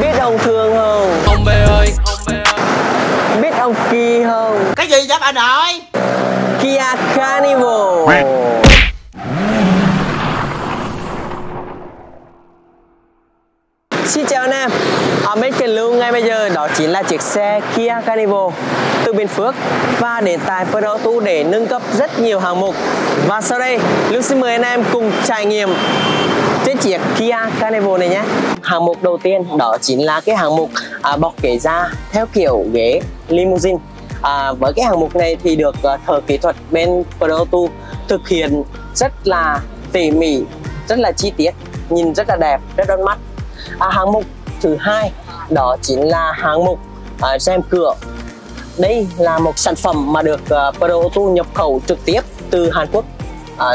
Biết ông Thương không? Ông B ơi, biết ông Kia không? Cái gì vậy bà nội? Kia Carnival. Xin chào anh em. Ở bên kênh lưu ngay bây giờ đó chính là chiếc xe Kia Carnival từ Bình Phước và đến tại PROAUTO để nâng cấp rất nhiều hạng mục. Và sau đây Lưu xin mời anh em cùng trải nghiệm trên chiếc Kia Carnival này nhé. Hạng mục đầu tiên đó chính là cái hạng mục bọc ghế da theo kiểu ghế limousine. Với cái hạng mục này thì được thợ kỹ thuật bên PROAUTO thực hiện rất là tỉ mỉ, rất là chi tiết, nhìn rất là đẹp, rất đón mắt. Hạng mục thứ hai đó chính là hạng mục rèm cửa. Đây là một sản phẩm mà được PROAUTO nhập khẩu trực tiếp từ Hàn Quốc,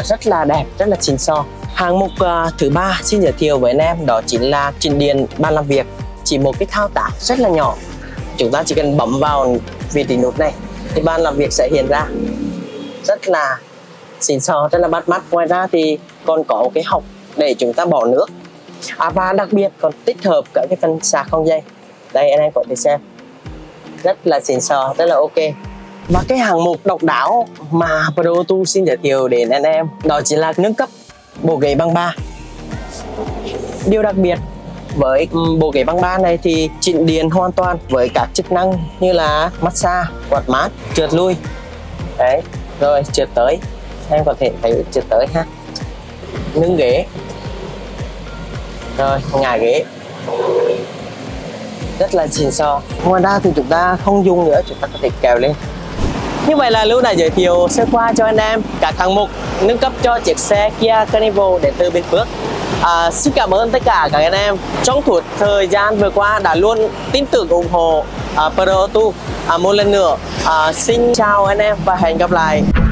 rất là đẹp, rất là xịn sò. Hạng mục thứ ba xin giới thiệu với anh em đó chính là chỉnh điện bàn làm việc. Chỉ một cái thao tác rất là nhỏ, chúng ta chỉ cần bấm vào vị trí nút này thì bàn làm việc sẽ hiện ra, rất là xịn sò, rất là bắt mắt. Ngoài ra thì còn có một cái hộc để chúng ta bỏ nước. Và đặc biệt còn tích hợp cả cái phần sạc không dây. Đây anh em có thể xem, rất là xịn sò, rất là ok. Và cái hạng mục độc đáo mà PROAUTO xin giới thiệu đến anh em đó chính là nâng cấp bộ ghế băng ba. Điều đặc biệt với bộ ghế băng ba này thì chỉnh điện hoàn toàn với các chức năng như là massage, quạt mát, trượt lui. Đấy, rồi trượt tới, em có thể thấy trượt tới ha. Nâng ghế, rồi ngả ghế, rất là xịn sò. Ngoài ra thì chúng ta không dùng nữa, chúng ta có thể kéo lên. Như vậy là Lưu đã giới thiệu sơ qua cho anh em các hạng mục nâng cấp cho chiếc xe Kia Carnival đến từ Bình Phước. Xin cảm ơn tất cả các anh em trong suốt thời gian vừa qua đã luôn tin tưởng ủng hộ PROAUTO. Một lần nữa xin chào anh em và hẹn gặp lại.